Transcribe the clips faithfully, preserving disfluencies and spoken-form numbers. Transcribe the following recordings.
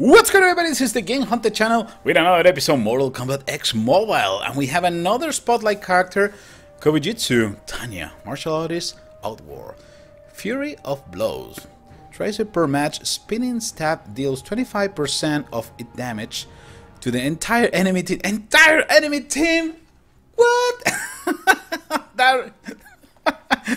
What's good, everybody? This is the Game Hunter channel with another episode of Mortal Kombat X Mobile, and we have another spotlight character, Kobu Jutsu Tanya, martial artist, outward, fury of blows. Tracer per match, spinning stab deals twenty-five percent of its damage to the entire enemy team. Entire enemy team? What? that,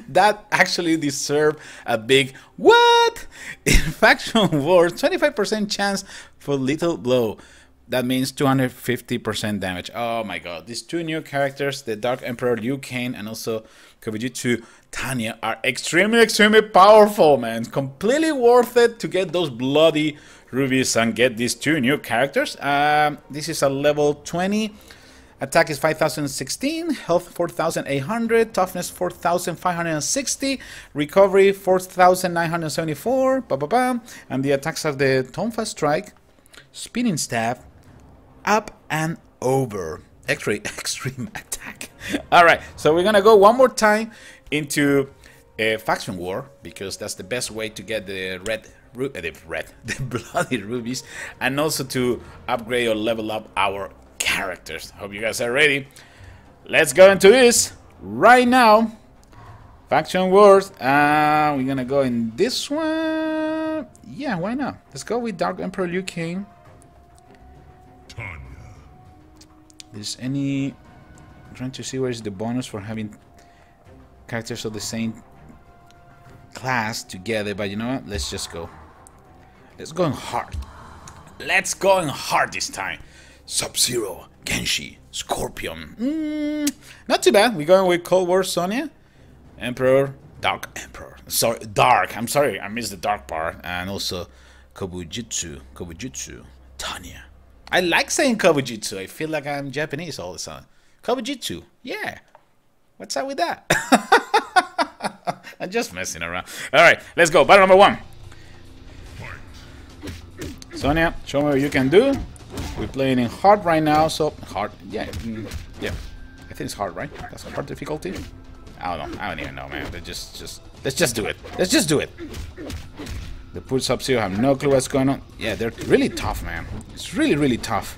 that actually deserved a big what? In faction wars, twenty-five percent chance for little blow. That means two hundred fifty percent damage. Oh my god, these two new characters, the Dark Emperor Liu Kang and also Kobu Jutsu Tanya, are extremely, extremely powerful, man. Completely worth it to get those bloody rubies and get these two new characters. Um, this is a level twenty. Attack is five thousand sixteen, health four thousand eight hundred, toughness four thousand five hundred sixty, recovery four thousand nine hundred seventy-four, ba ba ba, and the attacks are the Tonfa Strike, Spinning Stab, Up and Over, X-ray, Extreme Attack. Alright, so we're gonna go one more time into a faction war, because that's the best way to get the red, uh, the red, the bloody rubies, and also to upgrade or level up our characters. Hope you guys are ready. Let's go into this right now. Faction wars. Uh, we're gonna go in this one. Yeah, why not? Let's go with Dark Emperor Liu Kang. There's any? I'm trying to see where is the bonus for having characters of the same class together. But you know what? Let's just go. Let's go in hard. Let's go in hard this time. Sub-Zero, Genshi, Scorpion. Mm, not too bad. We're going with Cold War Sonya, Emperor, Dark Emperor. Sorry, Dark. I'm sorry, I missed the Dark part. And also Kobu Jutsu, Kobu Jutsu Tanya. I like saying Kobu Jutsu. I feel like I'm Japanese all the time. Kobu Jutsu. Yeah. What's up with that? I'm just messing around. All right, let's go. Battle number one. Sonya, show me what you can do. We're playing in hard right now, so hard, yeah, yeah. I think it's hard, right? That's a hard difficulty. I don't know. I don't even know, man. They just, just let's just do it. Let's just do it. The poor Sub-Zero have no clue what's going on. Yeah, they're really tough, man. It's really, really tough.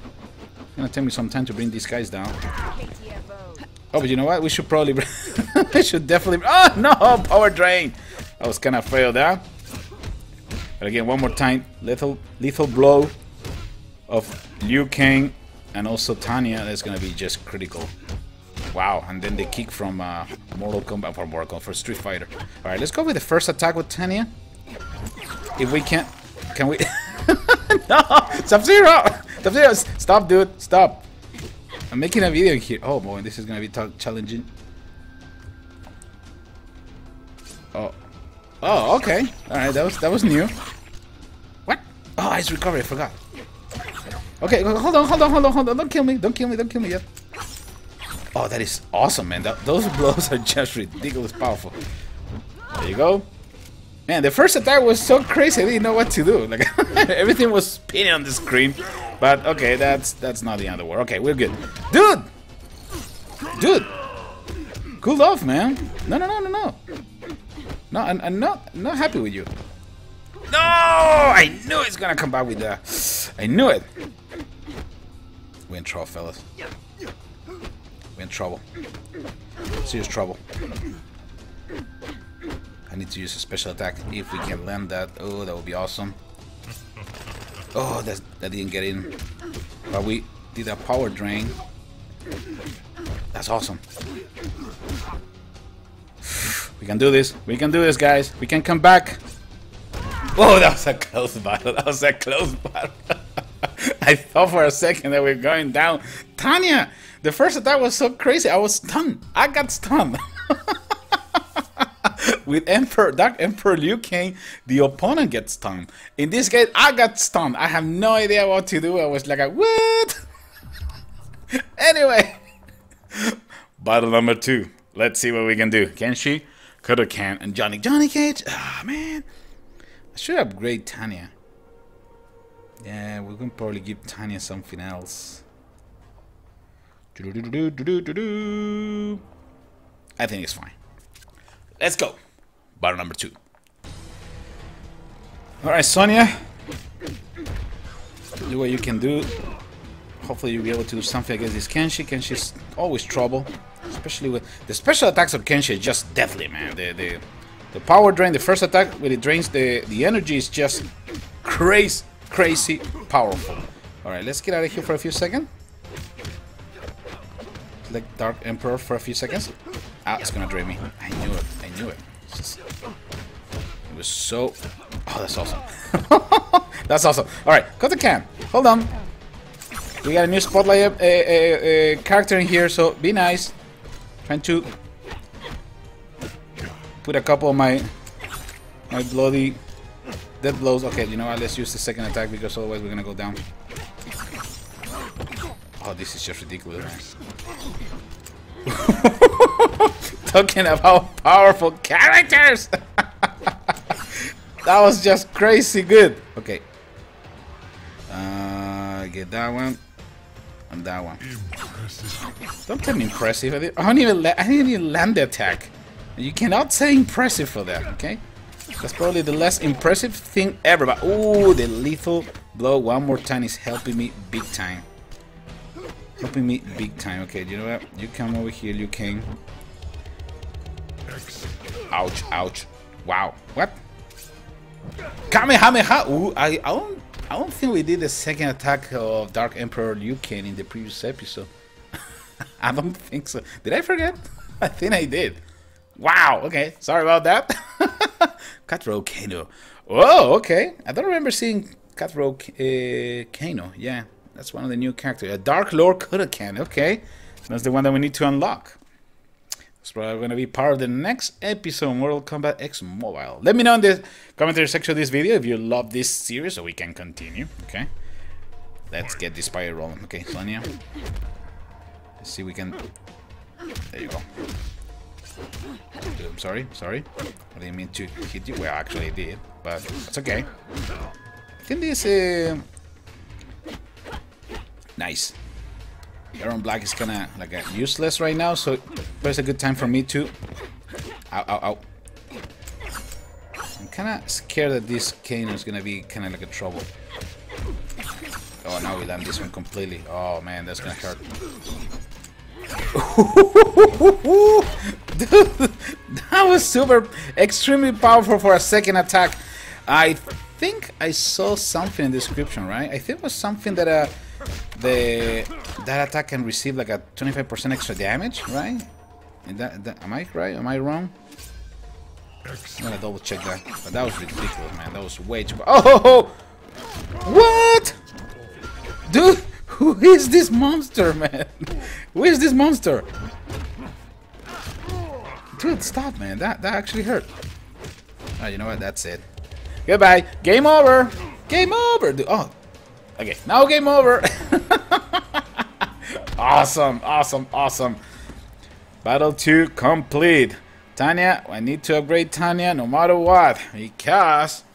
It's gonna take me some time to bring these guys down. Oh, but you know what? We should probably, we should definitely. Oh no, power drain. I was gonna fail there. But again, one more time, lethal, lethal blow of Liu Kang and also Tanya. That's gonna be just critical. Wow, and then the kick from uh, Mortal Kombat for Mortal Kombat for Street Fighter. All right, let's go with the first attack with Tanya. If we can't, can we? No, Sub-Zero, Sub-Zero, stop, dude, stop. I'm making a video here. Oh boy, this is gonna be challenging. Oh, oh, okay. All right, that was that was new. What? Oh, it's recovery. I forgot. Okay, hold on, hold on, hold on, hold on. Don't kill me, don't kill me, don't kill me yet. Oh, that is awesome, man. That, those blows are just ridiculous powerful. There you go. Man, the first attack was so crazy, I didn't know what to do. Like, everything was spinning on the screen. But, okay, that's that's not the end of the war. Okay, we're good. Dude! Dude! Cool off, man. No, no, no, no, no. No, I'm, I'm not, not happy with you. No! I knew it's gonna come back with that. I knew it. We're in trouble, fellas. We're in trouble. Serious trouble. I need to use a special attack if we can land that. Oh, that would be awesome. Oh, that's, that didn't get in. But we did a power drain. That's awesome. We can do this. We can do this, guys. We can come back. Oh, that was a close battle. That was a close battle. I thought for a second that we were going down. Tanya, the first attack was so crazy. I was stunned. I got stunned. With Emperor, Dark Emperor Liu Kang, the opponent gets stunned. In this case, I got stunned. I have no idea what to do. I was like, what? Anyway, battle number two. Let's see what we can do. Can she? Kodokan and Johnny. Johnny Cage. Ah, oh, man. I should upgrade Tanya. Yeah, we can probably give Tanya something else. Do do do do do do do. I think it's fine. Let's go. Battle number two. All right, Sonya. do what you can do. Hopefully you'll be able to do something against this Kenshi. Kenshi's always trouble. Especially with... The special attacks of Kenshi is just deadly, man. The, the, the power drain, the first attack, when it drains the, the energy is just crazy, crazy powerful. Alright, let's get out of here for a few seconds. Select Dark Emperor for a few seconds. Ah, it's gonna drain me. I knew it. I knew it. It's just... It was so... Oh, that's awesome. That's awesome. Alright, cut the cam. Hold on. We got a new spotlight uh, uh, uh, character in here, so be nice. Trying to put a couple of my my bloody dead blows. Okay, you know what? Let's use the second attack because otherwise we're gonna go down. Oh, this is just ridiculous, man. Talking about powerful characters. That was just crazy good. Okay. Uh, get that one. And that one. Impressive. Don't tell me impressive. I didn't, I didn't even I didn't even land the attack. You cannot say impressive for that, okay? That's probably the less impressive thing ever. But ooh, the lethal blow one more time is helping me big time. Helping me big time. Okay, you know what? You come over here, Liu Kang. Ouch! Ouch! Wow! What? Kamehameha! Ooh, I, I don't. I don't think we did the second attack of Dark Emperor Liu Kang in the previous episode. I don't think so. Did I forget? I think I did. Wow, okay. Sorry about that. Cutthroat Kano. Oh, okay. I don't remember seeing Cutthroat uh, Kano. Yeah, that's one of the new characters. A Dark Lord Kodokan. Okay. That's the one that we need to unlock. It's probably going to be part of the next episode of Mortal Kombat X Mobile. Let me know in the commentary section of this video if you love this series so we can continue, okay? Let's get this pyro rolling. Okay, Sonya. Let's see if we can... There you go. I'm sorry, sorry. I didn't mean to hit you. Well, actually I did, but it's okay. I think this is... Uh... Nice. Baron Black is kind of like a useless right now, so there's a good time for me to... Ow, ow, ow. I'm kind of scared that this Kano is going to be kind of like a trouble. Oh, now we land this one completely. Oh, man, that's going to hurt. Dude, that was super, extremely powerful for a second attack. I think I saw something in the description, right? I think it was something that... Uh, The that attack can receive like a twenty-five percent extra damage, right? And that, that, am I right? Am I wrong? I'm gonna double check that. But that was ridiculous, man. That was way too. Oh, ho, ho! What? Dude, who is this monster, man? Who is this monster? Dude, stop, man. That that actually hurt. Oh, you know what? That's it. Goodbye. Game over. Game over. Dude. Oh. Okay, now game over! Awesome, awesome, awesome. Battle two complete. Tanya, I need to upgrade Tanya no matter what. Because...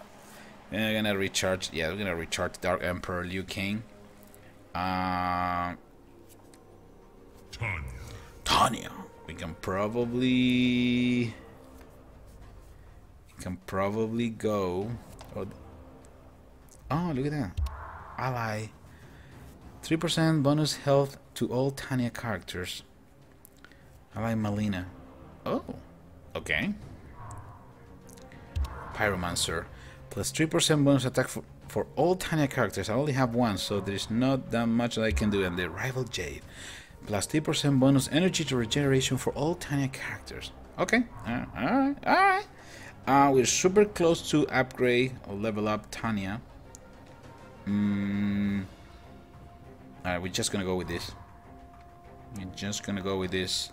We're gonna recharge... Yeah, we're gonna recharge Dark Emperor Liu Kang. Uh, Tanya. Tanya. We can probably... We can probably go... Oh, oh look at that. Ally, three percent bonus health to all Tanya characters. Ally Malina. Oh, okay. Pyromancer, plus three percent bonus attack for, for all Tanya characters. I only have one, so there's not that much that I can do. And the rival Jade, plus three percent bonus energy to regeneration for all Tanya characters. Okay, uh, all right, all right. Uh, we're super close to upgrade or level up Tanya. Mm. Alright, we're just gonna go with this. We're just gonna go with this.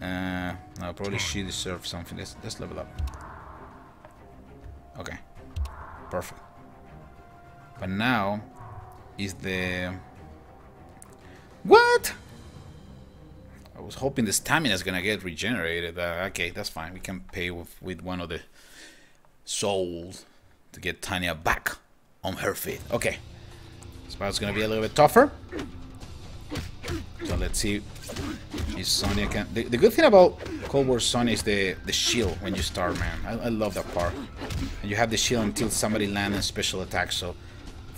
Uh, no, probably she deserves something. Let's, let's level up. Okay. Perfect. But now is the... What? I was hoping the stamina is gonna get regenerated. Uh, okay, that's fine. We can pay with, with one of the souls to get Tanya back on her feet. Okay. This battle's gonna be a little bit tougher. So let's see if Sonya can... The, the good thing about Cold War Sonya is the, the shield when you start, man. I, I love that part. And you have the shield until somebody lands a special attack, so...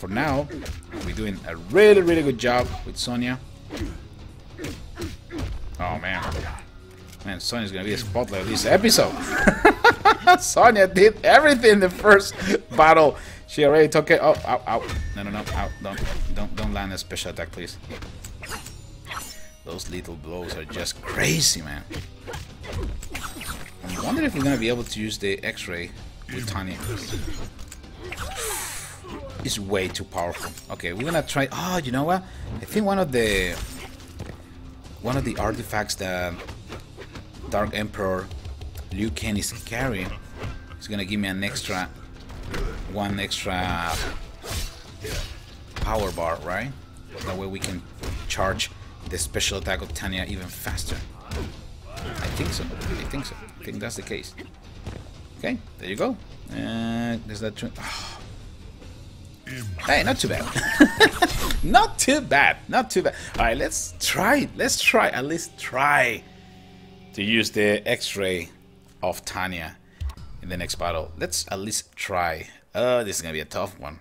for now, we're doing a really, really good job with Sonya. Oh, man. Man, Sonya's gonna be a spotlight of this episode. Sonya did everything in the first battle. She already took it. Oh, ow, ow. No, no, no, ow. Don't, don't, don't land a special attack, please. Those little blows are just crazy, man. I wonder if we're gonna be able to use the X-ray with Tanya. It's way too powerful. Okay, we're gonna try. Oh, you know what? I think one of the one of the artifacts that Dark Emperor Liu Kang is carrying is gonna give me an extra one extra power bar, right? That way we can charge the special attack of Tanya even faster. I think so. I think so. I think that's the case. Okay, there you go. Uh, there's that. Oh. Hey, not too bad. Not too bad. Not too bad. All right, let's try. Let's try. At least try to use the X-ray of Tanya in the next battle. Let's at least try. Oh, this is gonna be a tough one.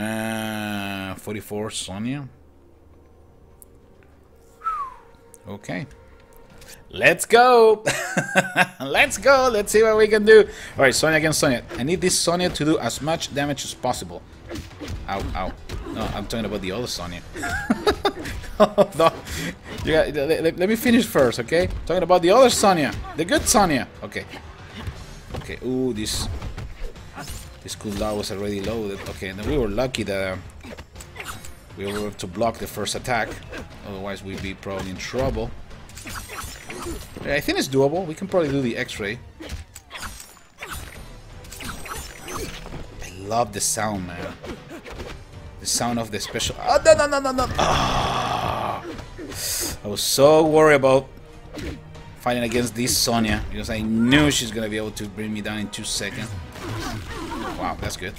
Uh, forty-four Sonya. Okay, let's go. Let's go. Let's see what we can do. All right, Sonya against Sonya. I need this Sonya to do as much damage as possible. Ow, ow. No, I'm talking about the other Sonya. Oh, no. You got, let, let me finish first, okay? Talking about the other Sonya, the good Sonya. Okay. Okay. Ooh, this this cooldown was already loaded. Okay, and then we were lucky that. Uh, We were able to block the first attack, otherwise we'd be probably in trouble. I think it's doable. We can probably do the X-ray. I love the sound, man. The sound of the special. Oh, no, no, no, no, no! Oh, I was so worried about fighting against this Sonya because I knew she's gonna be able to bring me down in two seconds. Wow, that's good.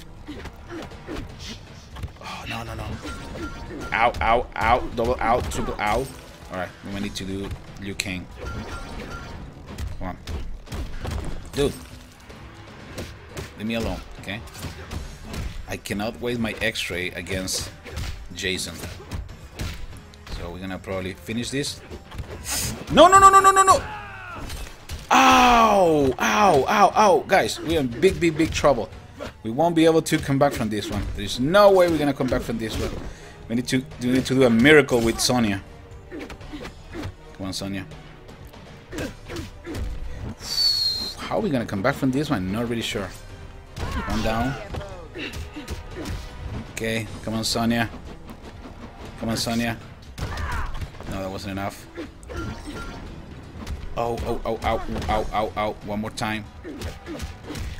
No, no, no. Ow, ow, ow. Double out, triple out. Alright, we need to do Liu Kang. Come on. Dude. Leave me alone, okay? I cannot waste my X-ray against Jason. So we're gonna probably finish this. No, no, no, no, no, no, no! Ow! Ow, ow, ow! Guys, we're in big, big, big trouble. We won't be able to come back from this one. There's no way we're gonna come back from this one. We need to we need to do a miracle with Sonya. Come on, Sonya. How are we gonna come back from this one? Not really sure. One down. Okay, come on, Sonya. Come on, Sonya. No, that wasn't enough. Oh, oh, oh, ow, ow, ow, ow. One more time.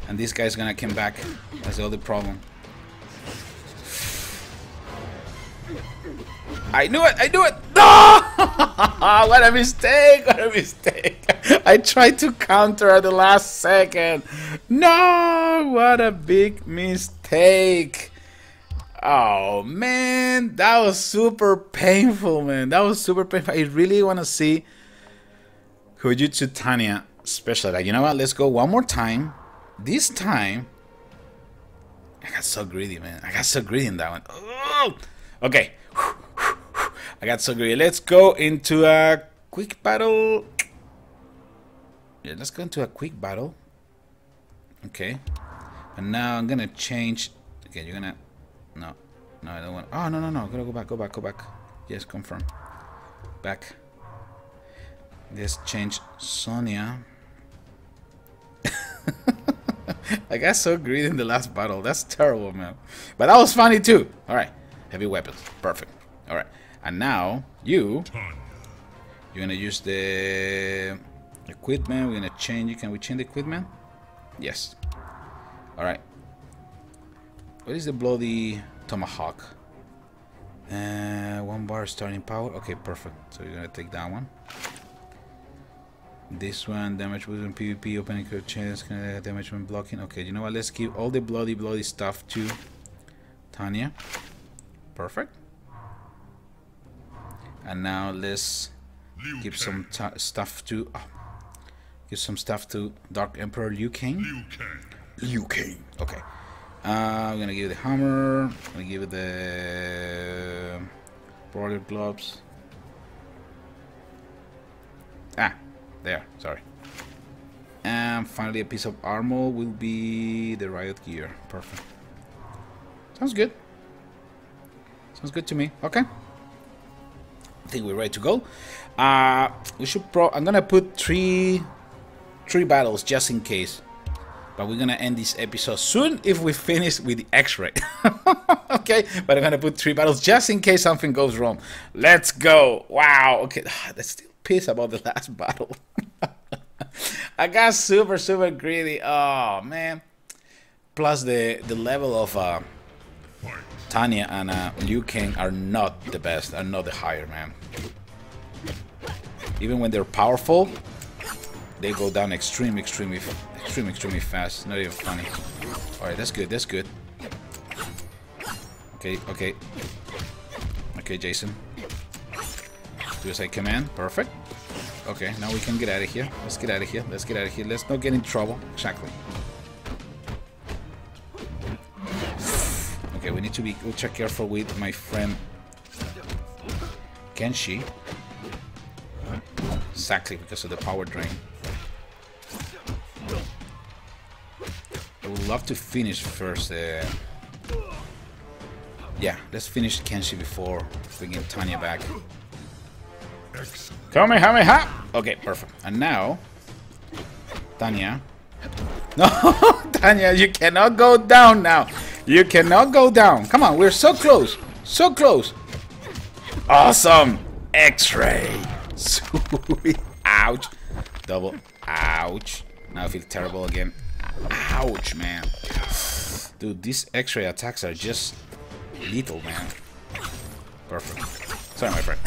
And this guy's gonna come back. That's the other problem. I knew it! I knew it! No! What a mistake! What a mistake! I tried to counter at the last second. No! What a big mistake! Oh, man! That was super painful, man. That was super painful. I really want to see Kobu Jutsu Tanya special attack. You know what? Let's go one more time. This time, I got so greedy, man. I got so greedy in that one. Oh! Okay. I got so greedy. Let's go into a quick battle. Yeah, let's go into a quick battle. Okay. And now I'm going to change. Okay, you're going to... No. No, I don't want... Oh, no, no, no. I'm going to go back, go back, go back. Yes, confirm. Back. Let's change Sonya. I got so greedy in the last battle. That's terrible, man. But that was funny too. All right, heavy weapons, perfect. All right, and now you, you're gonna use the equipment. We're gonna change. You can we change the equipment? Yes. All right. What is the bloody tomahawk? Uh, one bar starting power. Okay, perfect. So you're gonna take that one. This one, damage when PvP, opening curve chance, damage when blocking. Okay, you know what? Let's give all the bloody, bloody stuff to Tanya. Perfect. And now let's give some stuff to. Oh, give some stuff to Dark Emperor Liu Kang. Liu Kang. Liu Kang. Okay. Uh, I'm gonna give it the hammer. I'm gonna give it the border gloves. Ah, there. Sorry. And finally, a piece of armor will be the riot gear. Perfect. Sounds good. Sounds good to me. Okay. I think we're ready to go. Uh, we should pro. I'm gonna put three, three battles just in case. But we're gonna end this episode soon if we finish with the X-ray. Okay, but I'm gonna put three battles just in case something goes wrong. Let's go! Wow. Okay, that's still pissed about the last battle. I got super super greedy. Oh man. Plus the the level of uh, Tanya and uh, Liu Kang are not the best. Are not the higher, man. Even when they're powerful, they go down extreme, extremely, extreme, extremely fast. Not even funny. All right, that's good. That's good. Okay, okay, okay, Jason. Do as I command. Perfect. Okay, now we can get out of here. Let's get out of here. Let's get out of here. Let's not get in trouble. Exactly. Okay, we need to be ultra careful with my friend Kenshi. Exactly, because of the power drain. I would love to finish first. Uh, yeah, let's finish Kenshi before we get Tanya back. Kamehameha! Okay, perfect. And now, Tanya. No, Tanya, you cannot go down now. You cannot go down. Come on, we're so close. So close. Awesome. X-ray. Sweet. Ouch. Double. Ouch. Now I feel terrible again. Ouch, man. Dude, these X-ray attacks are just lethal, man. Perfect. Sorry, my friend.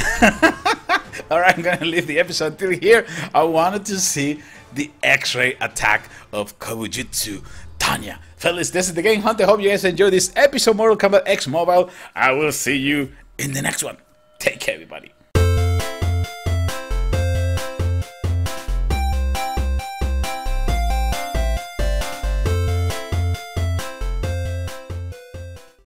Alright, I'm gonna leave the episode till here. I wanted to see the X-ray attack of Kobu Jutsu Tanya. Fellas, this is the Game Hunt. I hope you guys enjoyed this episode of Mortal Kombat X Mobile. I will see you in the next one. Take care, everybody.